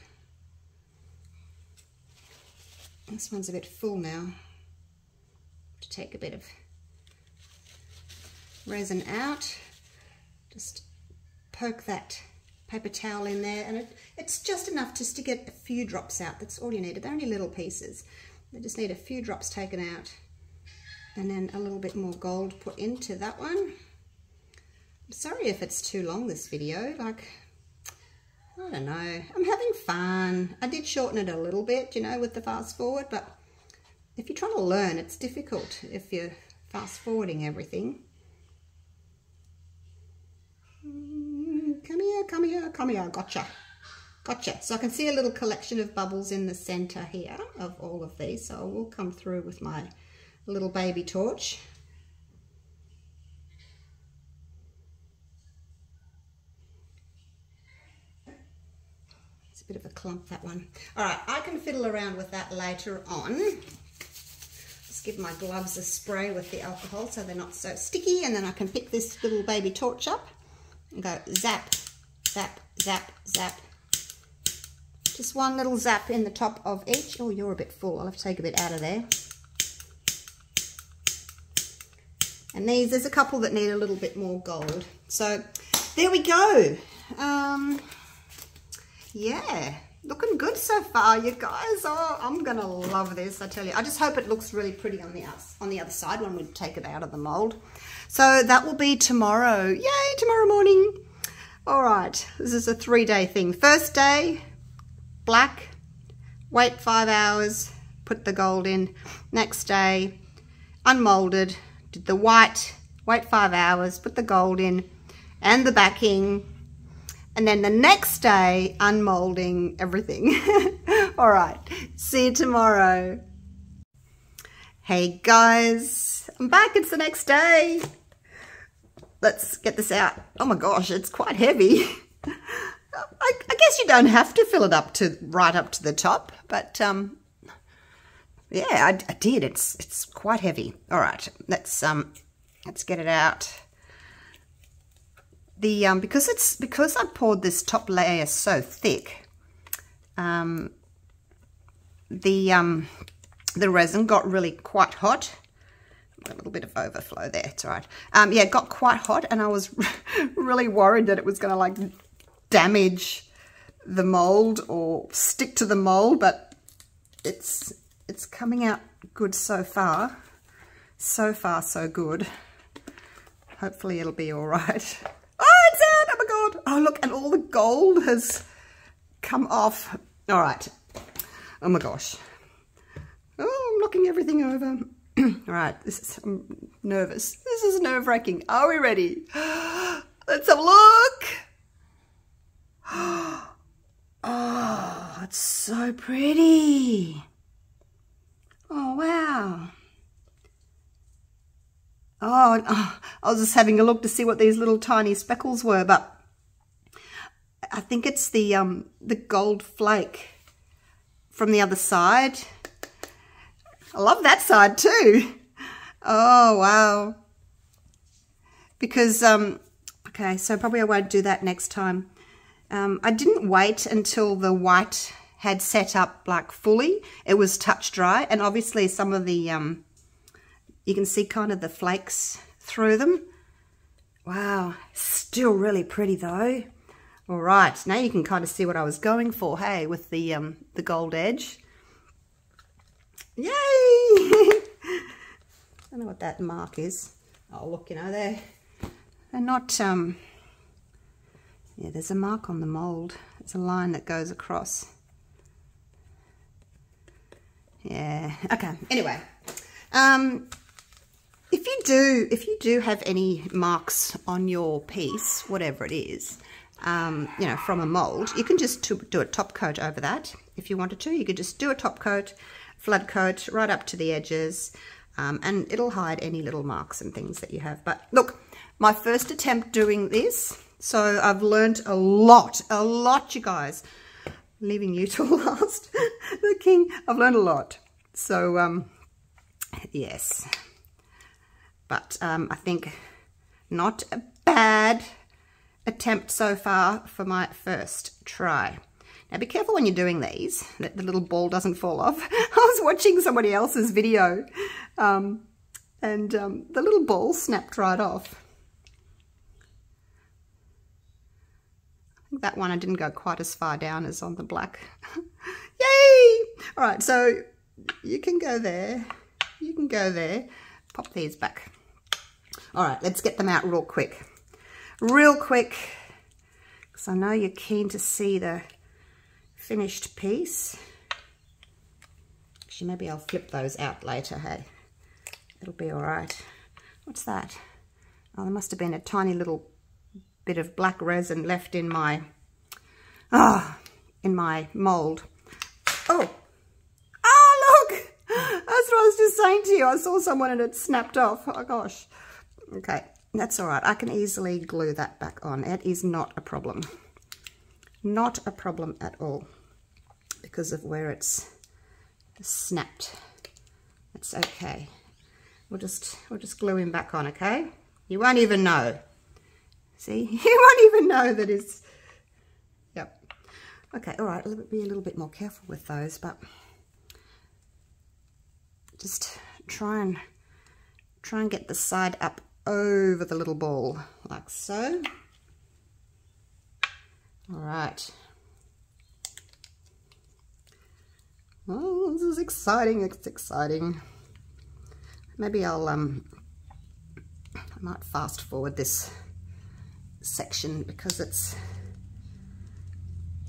This one's a bit full now. To take a bit of resin out, just poke that paper towel in there, and it's just enough just to get a few drops out. That's all you need. They're only little pieces. They just need a few drops taken out, and then a little bit more gold put into that one. I'm sorry if it's too long, this video. Like, I don't know. I'm having fun. I did shorten it a little bit, you know, with the fast forward, but if you're trying to learn, it's difficult if you're fast forwarding everything. Come here, come here, come here. Gotcha. Gotcha. So I can see a little collection of bubbles in the center here of all of these. So I will come through with my little baby torch. It's a bit of a clump, that one. All right, I can fiddle around with that later on. Just give my gloves a spray with the alcohol so they're not so sticky, and then I can pick this little baby torch up and go zap, zap, zap, zap. Just one little zap in the top of each. Oh, you're a bit full. I'll have to take a bit out of there. And these, there's a couple that need a little bit more gold. So there we go. Yeah, looking good so far, you guys. Oh, I'm gonna love this, I tell you. I just hope it looks really pretty on the other side when we take it out of the mold. So that will be tomorrow. Yay, tomorrow morning. All right, this is a 3-day thing. First day, black, wait 5 hours, put the gold in. Next day, unmolded, did the white, wait 5 hours, put the gold in, and the backing. And then the next day, unmolding everything. All right, see you tomorrow. Hey guys, I'm back, it's the next day. Let's get this out. Oh my gosh, it's quite heavy. I guess you don't have to fill it up to right up to the top, but yeah, I did. It's quite heavy. All right, let's get it out. The because I poured this top layer so thick, the resin got really quite hot. A little bit of overflow there. It's all right. Yeah, it got quite hot, and I was really worried that it was going to like damage the mold or stick to the mold, but it's coming out good so far. So far, so good. Hopefully, it'll be all right. Oh, it's out! Oh my god! Oh look, and all the gold has come off. All right. Oh my gosh. Oh, I'm knocking everything over. All right. I'm nervous. This is nerve-wracking. Are we ready? Let's have a look. Oh, it's so pretty. Oh, wow. Oh, I was just having a look to see what these little tiny speckles were, but I think it's the gold flake from the other side. I love that side too. Oh, wow. Because, okay, so probably I won't do that next time. I didn't wait until the white had set up like fully. It was touch dry, and obviously some of the you can see kind of the flakes through them. Wow, still really pretty though. All right, now you can kind of see what I was going for, hey, with the gold edge. Yay! I don't know what that mark is. Oh look, you know, they're not yeah, there's a mark on the mold. It's a line that goes across. Yeah, okay, anyway. If you do have any marks on your piece, whatever it is, you know, from a mold, you can just do a top coat over that if you wanted to. You could just do a top coat, flood coat, right up to the edges, and it'll hide any little marks and things that you have. But look, my first attempt doing this, so I've learned a lot, you guys. Leaving you till last, the king. I've learned a lot. So, yes. But I think not a bad attempt so far for my first try. Now, be careful when you're doing these, that the little ball doesn't fall off. I was watching somebody else's video and the little ball snapped right off. That one I didn't go quite as far down as on the black. Yay! All right, so you can go there. You can go there. Pop these back. All right, let's get them out real quick. Real quick, because I know you're keen to see the finished piece. Actually, maybe I'll flip those out later, hey? It'll be all right. What's that? Oh, there must have been a tiny little bit of black resin left in my mold. Oh, look, that's what I was just saying to you. I saw someone and it snapped off. Oh gosh. Okay, that's all right. I can easily glue that back on. It is not a problem. Not a problem at all because of where it's snapped. It's okay. We'll just glue him back on, okay? You won't even know. See, you won't even know that it's, yep. Okay, all right, be a little bit more careful with those, but just try and get the side up over the little ball, like so. All right. Oh, this is exciting, it's exciting. Maybe I'll, I might fast forward this section because it's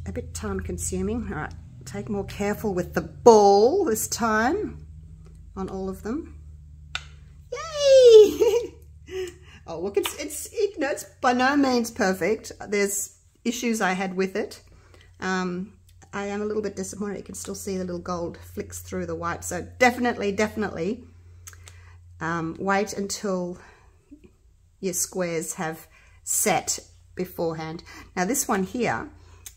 a bit time consuming. All right, take more careful with the ball this time on all of them. Yay! Oh look, it's by no means perfect. There's issues I had with it. I am a little bit disappointed. You can still see the little gold flicks through the white. So definitely wait until your squares have set beforehand. Now this one here,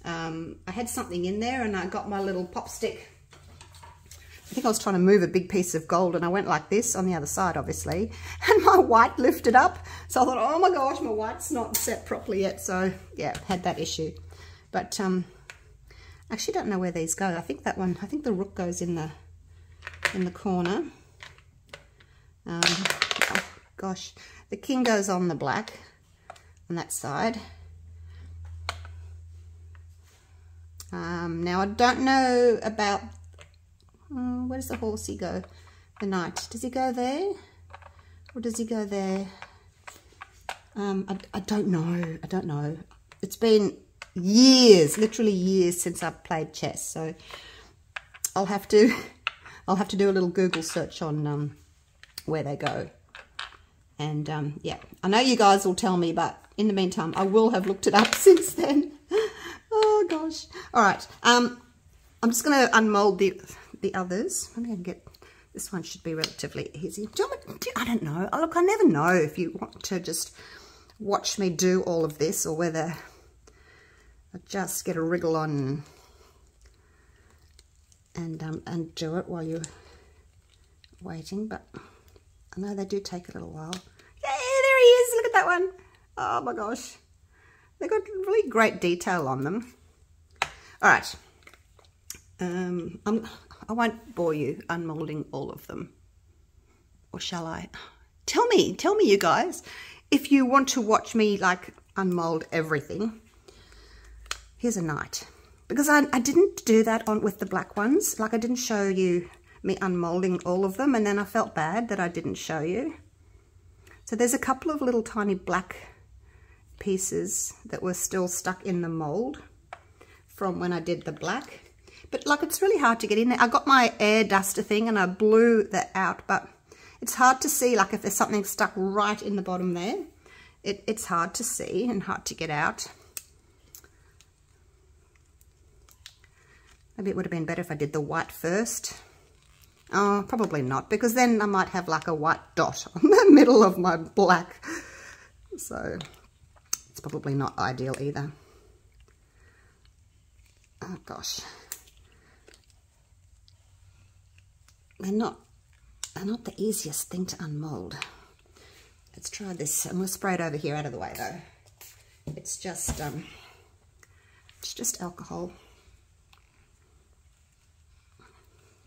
I had something in there and I got my little pop stick. I think I was trying to move a big piece of gold and I went like this on the other side, obviously, and my white lifted up. So I thought, oh my gosh, my white's not set properly yet. So yeah, had that issue. But I actually don't know where these go. I think that one, I think the rook goes in the corner. Oh gosh, the king goes on the black. On that side. Now I don't know about, where does the horsey go? The knight, does he go there? Or does he go there? I don't know, I don't know. It's been years, literally years since I've played chess, so I'll have to do a little Google search on where they go. And yeah, I know you guys will tell me, but in the meantime, I will have looked it up since then. Oh gosh. All right. I'm just going to unmold the others. I'm going to get, this one should be relatively easy. I don't know. Oh, look, I never know if you want to just watch me do all of this or whether I just get a wriggle on and do it while you're waiting, but I know they do take a little while. Yeah, there he is. Look at that one. Oh my gosh. They've got really great detail on them. All right. I won't bore you unmolding all of them. Or shall I? Tell me you guys, if you want to watch me like unmold everything. Here's a knight. Because I didn't do that with the black ones. Like I didn't show you me unmolding all of them, and then I felt bad that I didn't show you. So there's a couple of little tiny black pieces that were still stuck in the mold from when I did the black, But like, it's really hard to get in there. I got my air duster thing and I blew that out, but it's hard to see, like if there's something stuck right in the bottom there. It's hard to see and hard to get out. Maybe it would have been better if I did the white first. Oh, probably not, because then I might have like a white dot on the middle of my black. So it's probably not ideal either. Oh gosh. They're not the easiest thing to unmold. Let's try this. I'm gonna spray it over here out of the way though. It's just alcohol.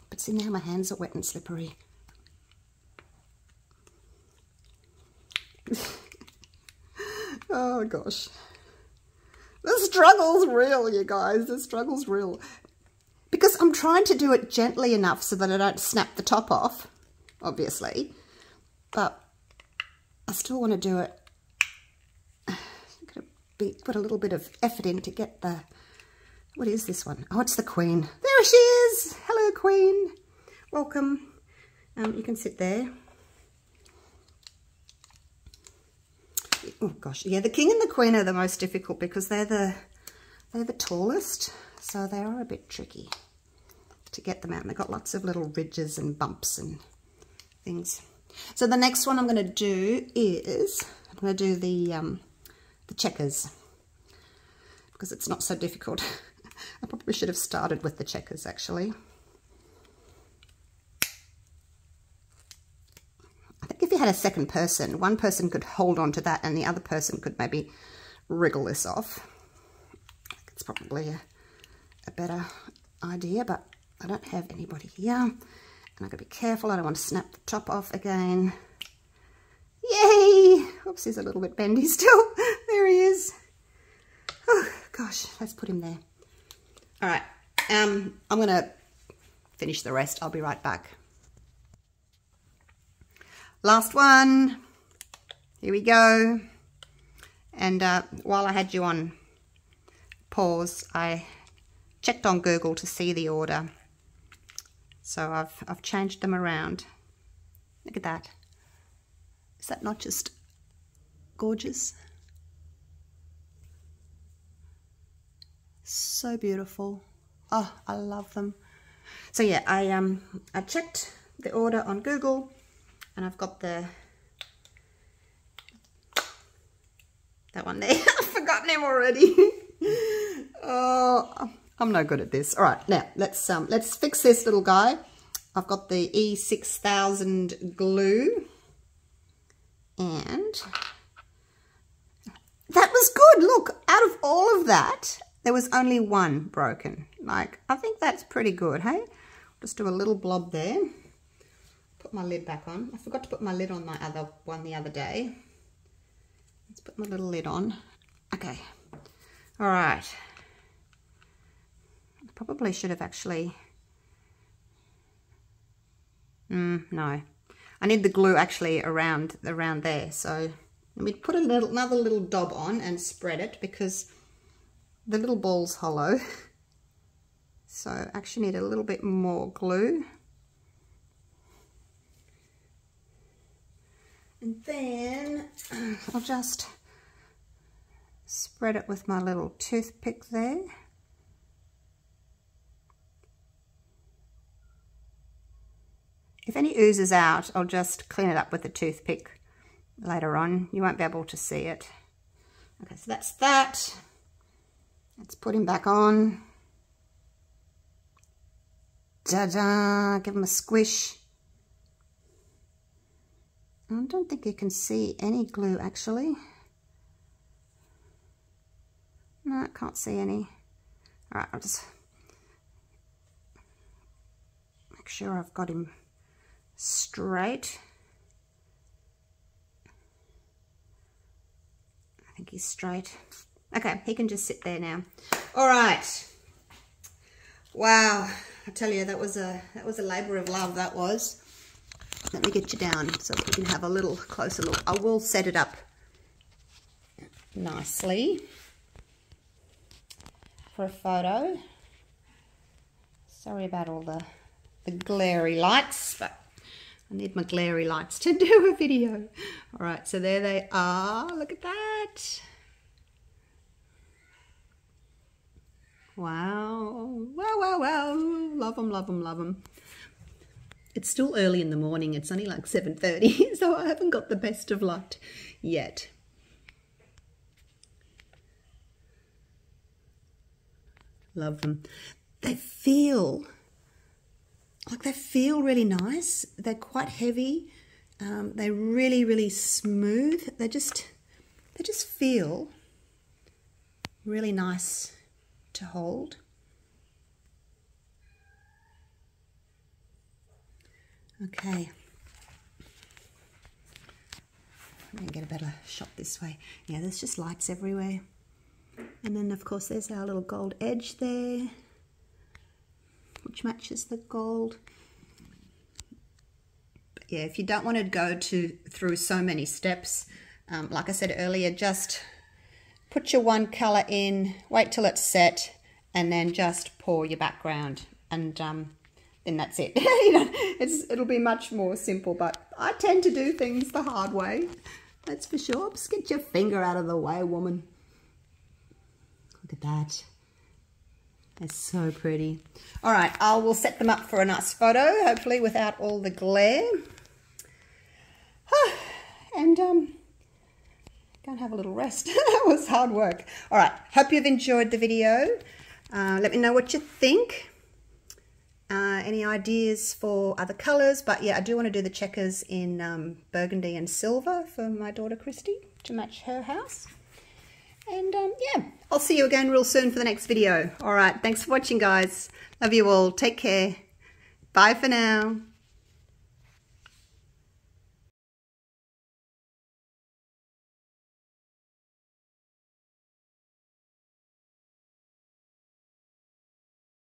But see, now my hands are wet and slippery. Oh gosh. The struggle's real, you guys. The struggle's real. Because I'm trying to do it gently enough so that I don't snap the top off, obviously. But I still want to do it. I'm going to put a little bit of effort in to get the... What is this one? Oh, it's the Queen. There she is. Hello, Queen. Welcome. You can sit there. Oh gosh, yeah, the King and the Queen are the most difficult because they're the tallest, so they are a bit tricky to get them out. And they've got lots of little ridges and bumps and things. So the next one I'm going to do is I'm going to do the checkers, because it's not so difficult. I probably should have started with the checkers, actually. I think if you had a second person, one person could hold on to that and the other person could maybe wriggle this off. It's probably a better idea, but I don't have anybody here. And I've got to be careful. I don't want to snap the top off again. Yay! Oops, he's a little bit bendy still. There he is. Oh, gosh, let's put him there. All right, I'm going to finish the rest. I'll be right back. Last one. Here we go. And while I had you on pause, I checked on Google to see the order. So I've changed them around. Look at that. Is that not just gorgeous? So beautiful. Oh, I love them. So yeah, I checked the order on Google and I've got that one there. I've forgotten him already. Oh, I'm no good at this. All right, now let's fix this little guy. I've got the E6000 glue, and that was good. Look, out of all of that, there was only one broken. Like, I think that's pretty good, hey? Just do a little blob there. Put my lid back on. I forgot to put my lid on my other one the other day. Let's put my little lid on. Okay. All right. I probably should have actually... no. I need the glue actually around there. So let me put another little dab on and spread it, because the little ball's hollow, so I actually need a little bit more glue. And then I'll just spread it with my little toothpick there. If any oozes out, I'll just clean it up with the toothpick later on. You won't be able to see it. Okay, so that's that. Let's put him back on. Da-da! Give him a squish. I don't think you can see any glue, actually. No, I can't see any. All right, I'll just make sure I've got him straight. I think he's straight. Okay, he can just sit there now. All right. Wow, I tell you, that was a labour of love, that was. Let me get you down so we can have a little closer look. I will set it up nicely for a photo. Sorry about all the glary lights, but I need my glary lights to do a video. All right, so there they are. Look at that. Wow. Wow, wow, wow. Love them, love them, love them. It's still early in the morning. It's only like 7:30, so I haven't got the best of light yet. Love them. They feel like they feel really nice. They're quite heavy. They're really, really smooth. They just feel really nice to hold. Okay, let me get a better shot this way. Yeah, there's just lights everywhere. And then of course there's our little gold edge there, which matches the gold. But yeah, if you don't want to go through so many steps, like I said earlier, just put your one color in, wait till it's set, and then just pour your background, and then that's it. You know, it'll be much more simple, but I tend to do things the hard way, that's for sure. Just get your finger out of the way, woman. Look at that. That's so pretty. All right, I will set them up for a nice photo, hopefully without all the glare. And go and have a little rest. That was hard work. All right, hope you've enjoyed the video. Let me know what you think. Any ideas for other colors, but yeah, I do want to do the checkers in burgundy and silver for my daughter Christy to match her house. And yeah, I'll see you again real soon for the next video. All right, thanks for watching, guys. Love you all. Take care. Bye for now.